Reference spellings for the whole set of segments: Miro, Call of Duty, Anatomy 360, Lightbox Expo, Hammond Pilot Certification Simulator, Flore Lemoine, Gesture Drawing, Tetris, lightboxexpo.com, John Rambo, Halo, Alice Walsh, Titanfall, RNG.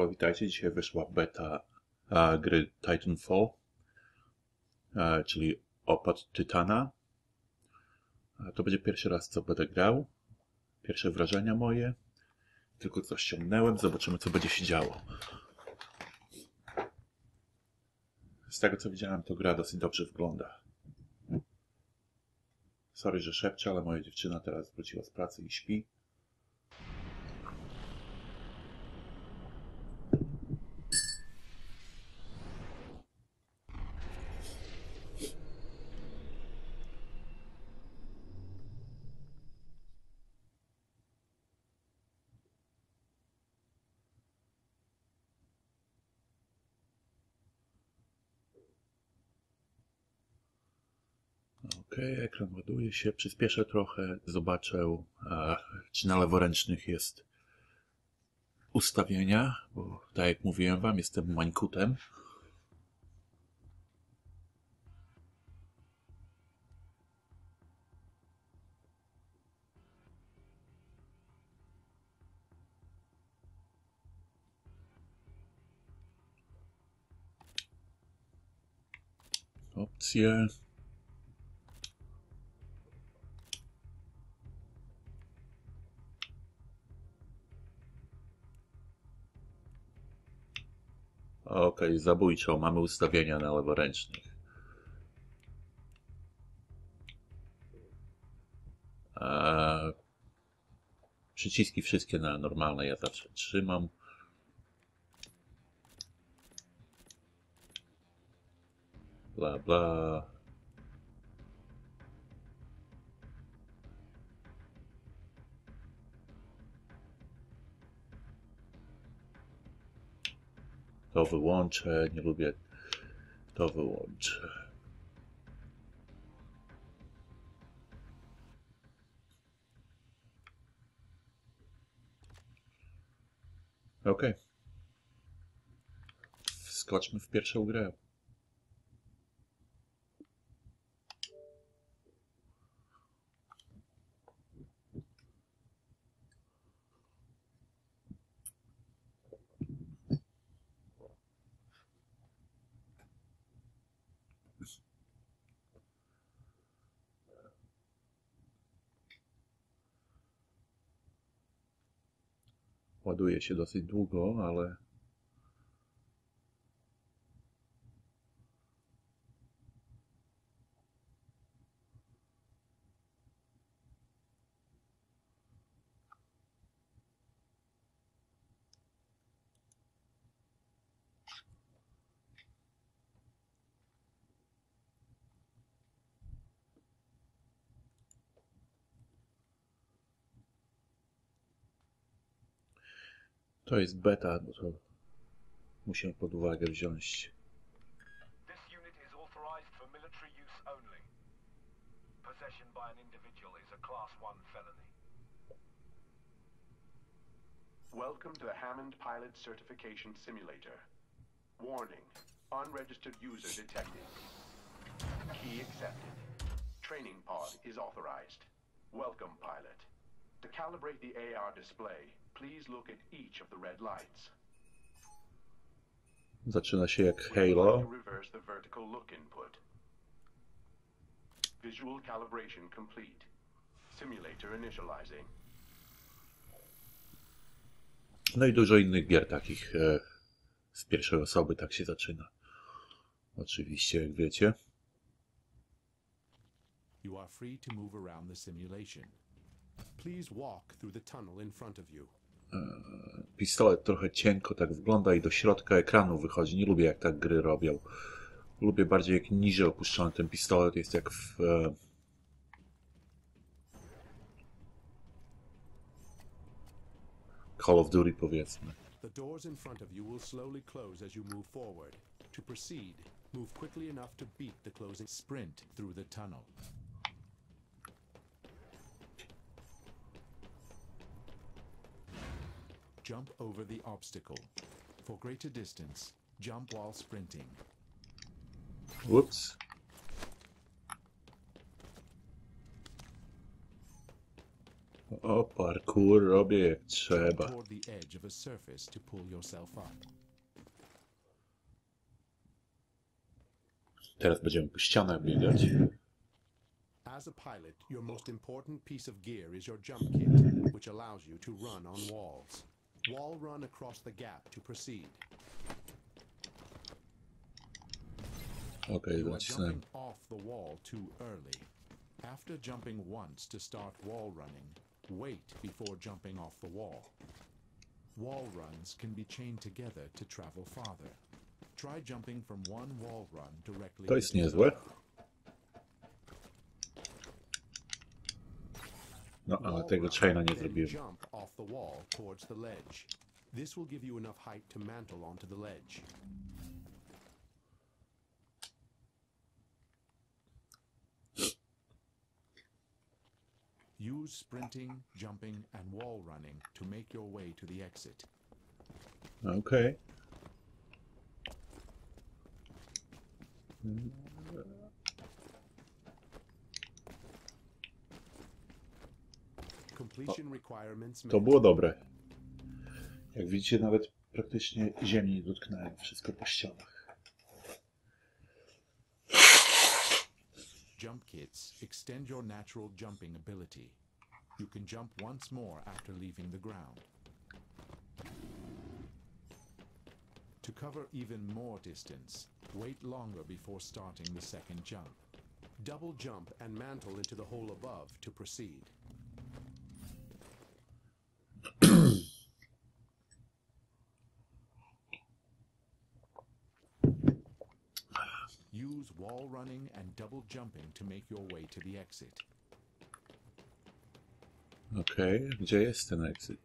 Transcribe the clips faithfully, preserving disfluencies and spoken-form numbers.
ale vítajte, dzisiaj wyszła beta a, gry Titanfall, a, czyli opad Tytana. A to będzie pierwszy raz, co będę grał. Pierwsze wrażenia moje. Tylko coś ściągnąłem, zobaczymy, co będzie się działo. Z tego, co widziałem, to gra dosyć dobrze wygląda. Sorry, że szepczę, ale moja dziewczyna teraz wróciła z pracy i śpi. Ok, ekran ładuje się, przyspieszę trochę, zobaczę, a, czy na leworęcznych jest ustawienia, bo tak jak mówiłem wam, jestem mańkutem. Opcje. Okej, okay, zabójczo, mamy ustawienia na leworęcznych. Eee, przyciski wszystkie na normalne, ja zawsze trzymam. Bla, bla. To wyłączę, nie lubię, to wyłączę. Ok. Wskoczmy w pierwszą grę. Ładuje się dosyć długo, ale... To jest beta, bo to musimy pod uwagę wziąć. Welcome to the Hammond Pilot Certification Simulator. Warning, unregistered user detected. Key accepted. Training pod is authorized. Welcome, pilot. To calibrate the A R display, please look at each of the red lights. Zaczyna się jak Halo. Reverse the vertical look input. Visual calibration complete. Simulator initializing. No i dużo innych gier takich e, z pierwszej osoby tak się zaczyna. Oczywiście, jak wiecie. You are free to move around the simulation. Please walk through the tunnel in front of you. Pistolet trochę cienko tak wygląda i do środka ekranu wychodzi. Nie lubię, jak tak gry robią. Lubię bardziej, jak niżej opuszczony ten pistolet jest, jak w... Call of Duty, powiedzmy. The doors in front of you will slowly close as you move forward. To proceed, move quickly enough to beat the closing sprint through the tunnel. Jump over the obstacle. For greater distance, jump while sprinting. Whoops. O parkour robię jak trzeba. Teraz będziemy po ścianach biegać. As a pilot, your most important piece of gear is your jump kit, which allows you to run on walls. Wall run across the gap to proceed. Okay, you are jumping off the wall too early. After jumping once to start wall running, wait before jumping off the wall. Wall runs can be chained together to travel farther. Try jumping from one wall run directly. To jest niezłe. No, ale tego chaina nie zrobiłem. Jump off the wall towards the ledge. This will give you enough height to mantle onto the ledge. Use sprinting, jumping and wall running to make your way to the exit. Okay. O, to było dobre. Jak widzicie, nawet praktycznie ziemi nie dotknąłem, wszystko po ścianach. Jump kits extend your natural jumping ability. You can jump once more after leaving the ground. To cover even more distance, wait longer before starting the second jump. Double jump and mantle into the hole above to proceed. Use wall running and double jumping to make your way to the exit. Okay, gdzie jest ten exit?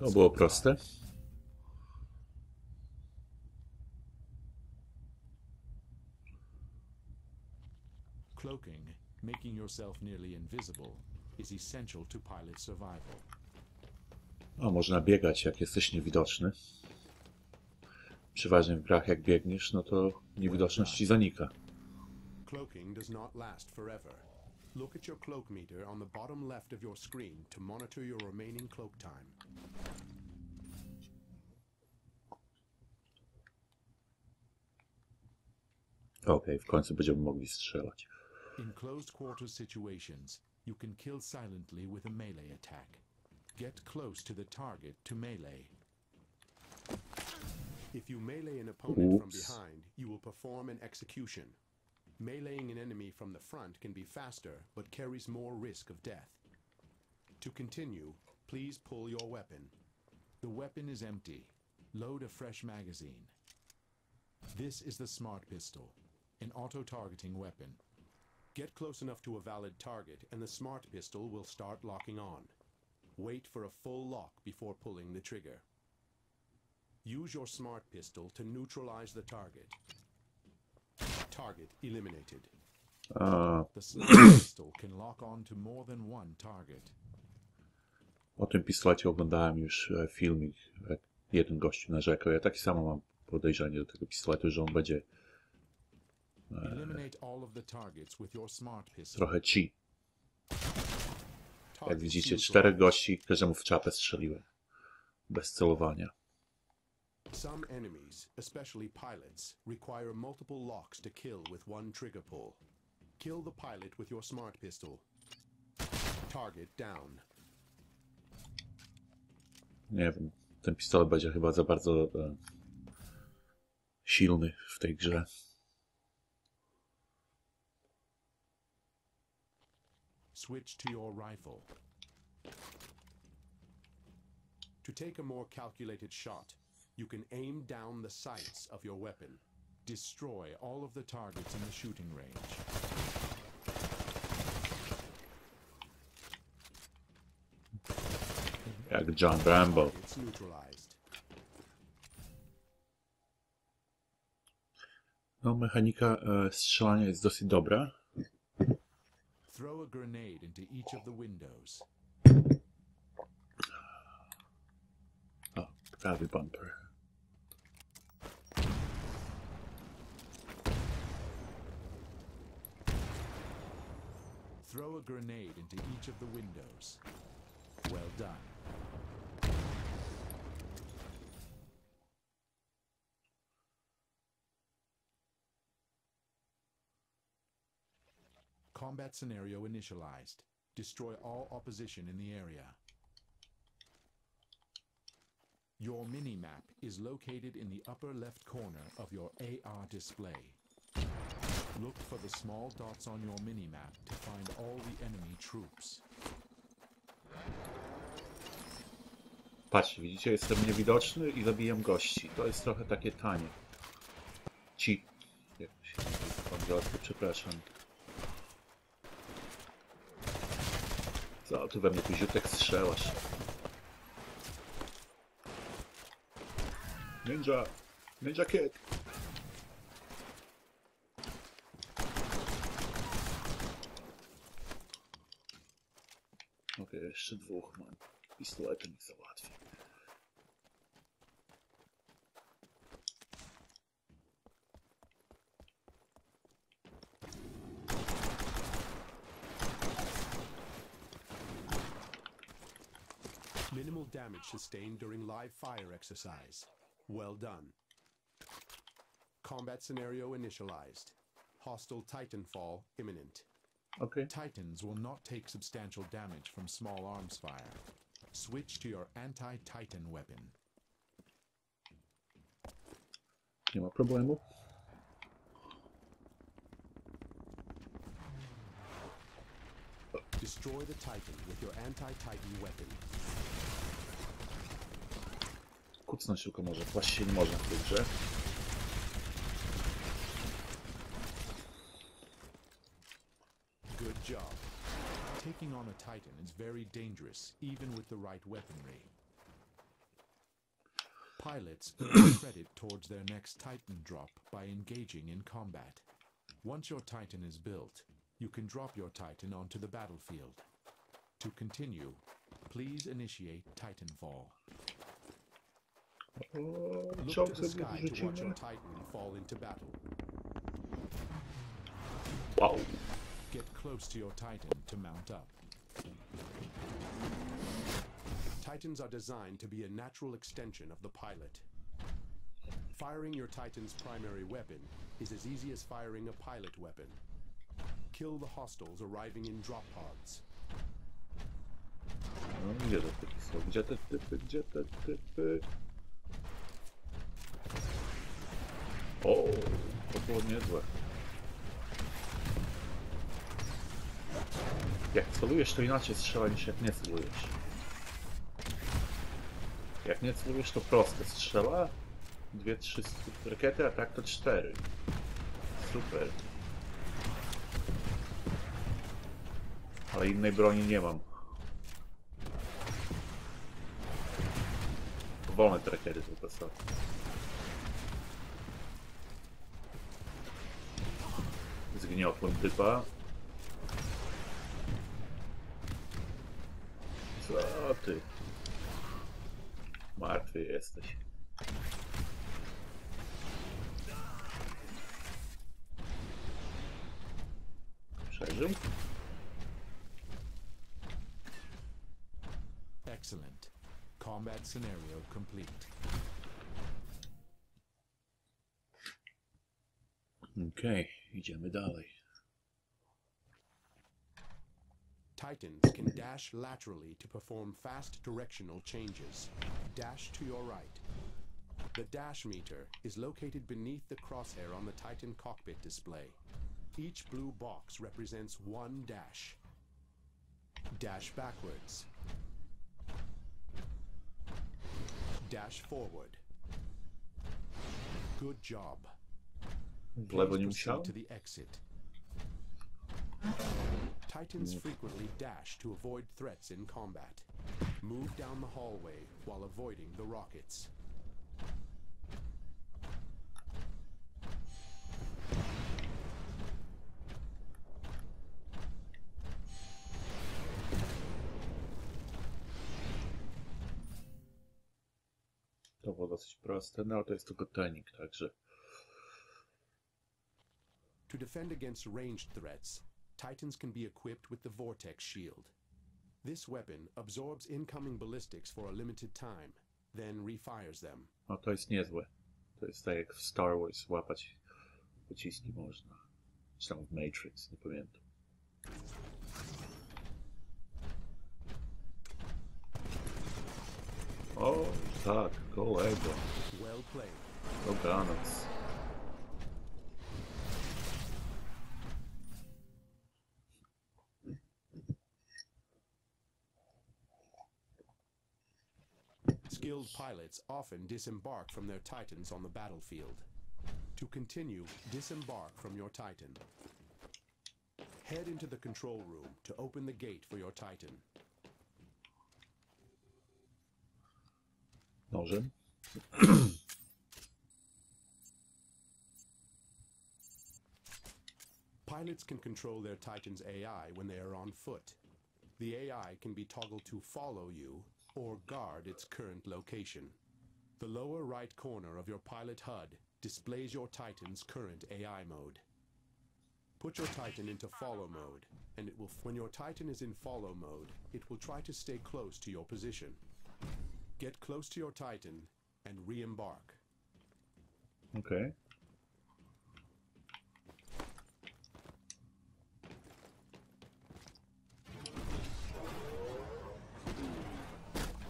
To było proste. Cloaking, making yourself nearly invisible, is essential to pilot survival. O, można biegać, jak jesteś niewidoczny. Przeważnie w grach, jak biegniesz, no to niewidoczność ci zanika. Cloaking does not last forever. Look at your cloak meter on the bottom left of your screen to monitor your remaining cloak time. Okay, w końcu będziemy mogli strzelać. In closed quarter situations, you can kill silently with a melee attack. Get close to the target to melee. If you melee an opponent from behind, you will perform an execution. Meleeing an enemy from the front can be faster, but carries more risk of death. To continue, please pull your weapon. The weapon is empty. Load a fresh magazine. This is the Smart Pistol, an auto-targeting weapon. Get close enough to a valid target, and the Smart Pistol will start locking on. Wait for a full lock before pulling the trigger. Use your Smart Pistol to neutralize the target. Target eliminated. Uh. The Smart Pistol can lock on to more than one target. O tym pistolecie oglądałem już filmik. Jeden gościu narzekał. Ja tak samo mam podejrzenie do tego pistoletu, że on będzie e, trochę ci. Jak widzicie, czterech gości, każdemu w czapę strzeliłem. Bez celowania. Some enemies, especially pilots, require multiple locks to kill with one trigger pull. Kill the pilot with your Smart Pistol. Target down. Nie wiem, ten pistolet będzie chyba za bardzo e, silny w tej grze. Switch to your rifle. To take a more calculated shot, you can aim down the sights of your weapon. Destroy all of the targets in the shooting range. Jak John Rambo. No, mechanika e, strzelania jest dosyć dobra. Throw a grenade into each of the windows. That'll be bumper. Throw a grenade into each of the windows. Well done. Combat scenario initialized. Destroy all opposition in the area. Your minimap is located in the upper left corner of your A R display. Look for the small dots on your minimap to find all the enemy troops. Patrzcie, widzicie, jestem niewidoczny i zabijam gości. To jest trochę takie tanie. Ci... Jak się nazywa, przepraszam. Co ty we mnie tu ziutek strzelasz? Ninja! Ninja kick! Okej, okay, jeszcze dwóch mam. Pistoletem ich załatwię. Minimal damage sustained during live fire exercise. Well done. Combat scenario initialized. Hostile Titanfall imminent. Okay. Titans will not take substantial damage from small arms fire. Switch to your anti-Titan weapon. Nie ma problemu. Destroy the Titan with your anti-Titan weapon. Kucnąć tylko może, właściwie nie można w tej grze. Good job. Taking on a Titan is very dangerous, even with the right weaponry. Pilots earn credit towards their next Titan drop by engaging in combat. Once your Titan is built, you can drop your Titan onto the battlefield. To continue, please initiate Titanfall. Look to the sky to watch your Titan fall into battle. Wow. Get close to your Titan to mount up. Titans are designed to be a natural extension of the pilot. Firing your Titan's primary weapon is as easy as firing a pilot weapon. Kill the hostiles arriving in drop pods. Gdzie te typy są? Gdzie te typy? Gdzie te typy? O, to było niezłe. Jak celujesz, to inaczej strzela niż jak nie celujesz. Jak nie celujesz, to proste strzela. Dwie, trzy rakiety, a tak to cztery. Super. Ale innej broni nie mam. Wolne te rakiety są to są. Zgniotłem typa. Co ty? Martwy jesteś. Przeżył? Excellent. Combat scenario complete. Okej, idziemy dalej. Titans can dash laterally to perform fast directional changes. Dash to your right. The dash meter is located beneath the crosshair on the Titan cockpit display. Each blue box represents one dash. Dash backwards. Dash forward. Good job. Please proceed to the exit. Titans frequently dash to avoid threats in combat. Move down the hallway while avoiding the rockets. było dosyć proste, no ale to jest tylko trening, także. To defend against ranged threats, Titans can be equipped with the Vortex Shield. This weapon absorbs incoming ballistics for a limited time, then refires them. No to jest niezłe. To jest tak jak w Star Wars łapać pociski można. Czy tam w Matrix, nie pamiętam. O, tak, kolego. Dobranoc. Skilled pilots often disembark from their Titans on the battlefield. To continue, disembark from your Titan. Head into the control room to open the gate for your Titan. Nożem. Pilots can control their Titan's A I when they are on foot. The A I can be toggled to follow you or guard its current location. The lower right corner of your pilot H U D displays your Titan's current A I mode. Put your Titan into follow mode, and it will. When your Titan is in follow mode, it will try to stay close to your position. Get close to your Titan and re-embark. Okay.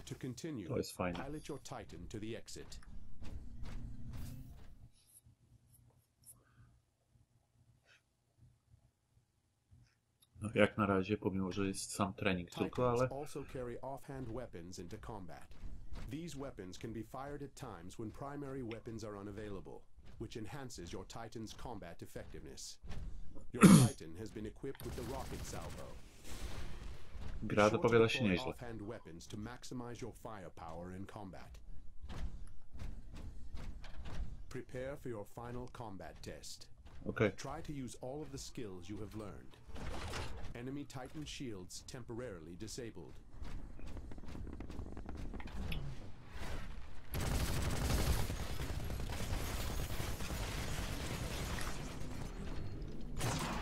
To continue, oh, it's fine. Pilot your Titan to the exit. No, jak na razie, pomimo że jest sam trening tylko, ale also carry offhand weapons into combat. These weapons can be fired at times when primary weapons are unavailable, which enhances your Titan's combat effectiveness. Your Titan has been equipped with the rocket salvo. Gra dopowiada się nieźle. Offhand weapons to maximize your firepower in combat. Prepare for your final combat test. Okay. Try to use all of the skills you have learned. Enemy Titan shields temporarily disabled.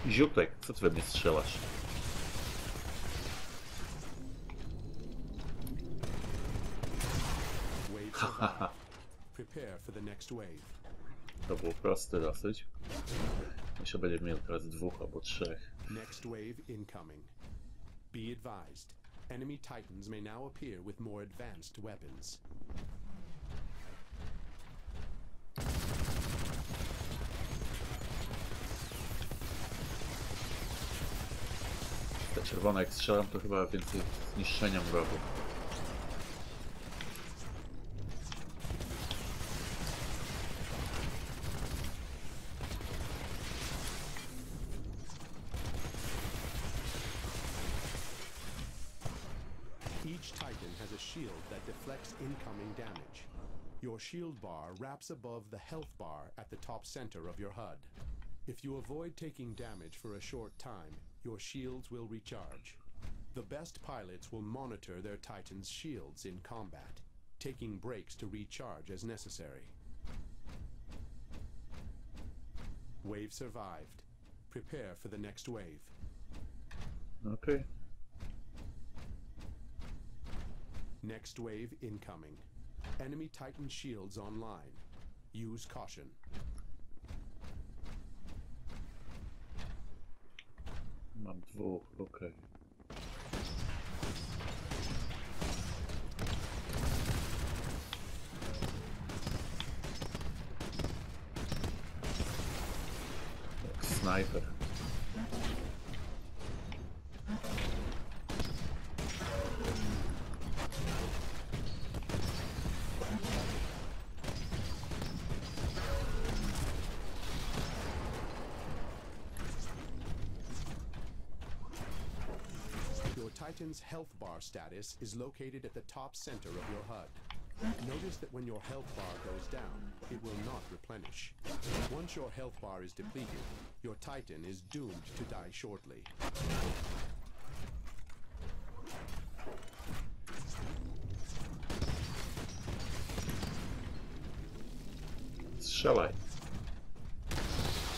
Ziutek, co ty we mnie strzelasz? Hahaha. To było proste dosyć. Myślę, że będziemy mieli teraz dwóch albo trzech. Next wave incoming. Be advised. Enemy Titans may now appear with more advanced weapons. Czerwona, jak strzelam, to chyba więcej zniszczenia wrogu. Each Titan has a shield that deflects incoming damage. Your shield bar wraps above the health bar at the top center of your H U D. If you avoid taking damage for a short time, your shields will recharge. The best pilots will monitor their Titan's shields in combat, taking breaks to recharge as necessary. Wave survived. Prepare for the next wave. Okay. Next wave incoming. Enemy Titan shields online. Use caution. Mam dwóch, okej. Okay. Jak snajper. Titan's health bar status is located at the top center of your H U D. Notice that when your health bar goes down, it will not replenish. Once your health bar is depleted, your Titan is doomed to die shortly. Strzelaj.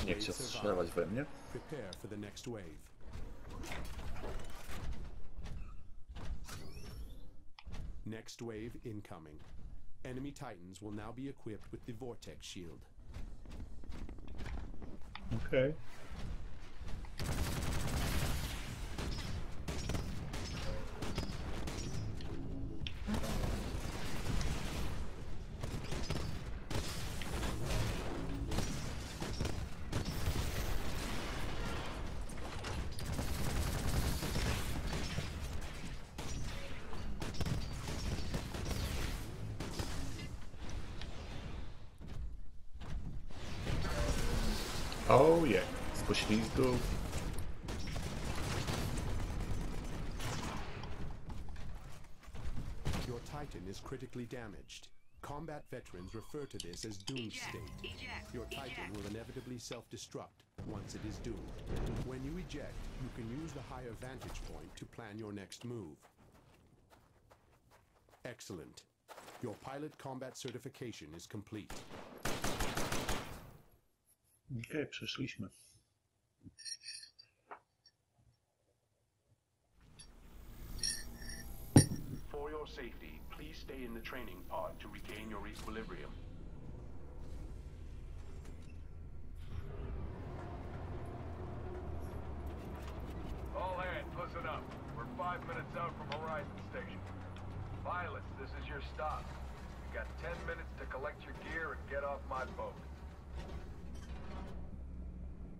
Nie chce strzelać we mnie. Next wave incoming. Enemy Titans will now be equipped with the vortex shield. Okay. Oh yeah, z poślizgów. Your Titan is critically damaged. Combat veterans refer to this as doomed state. Your Titan will inevitably self-destruct once it is doomed. When you eject, you can use the higher vantage point to plan your next move. Excellent. Your pilot combat certification is complete. Okej, okay, przeszliśmy. For your safety, please stay in the training pod to regain your equilibrium. All hands, listen up. We're five minutes out from Horizon Station. Pilots, this is your stop. You've got ten minutes to collect your gear and get off my boat.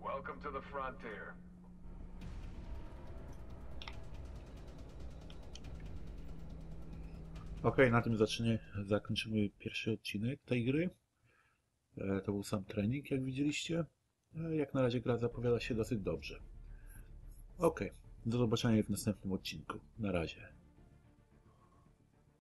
Welcome to the frontier. Okej, na tym zaczynie, zakończymy pierwszy odcinek tej gry. E, to był sam trening, jak widzieliście. E, jak na razie gra zapowiada się dosyć dobrze. Okej, do zobaczenia w następnym odcinku. Na razie.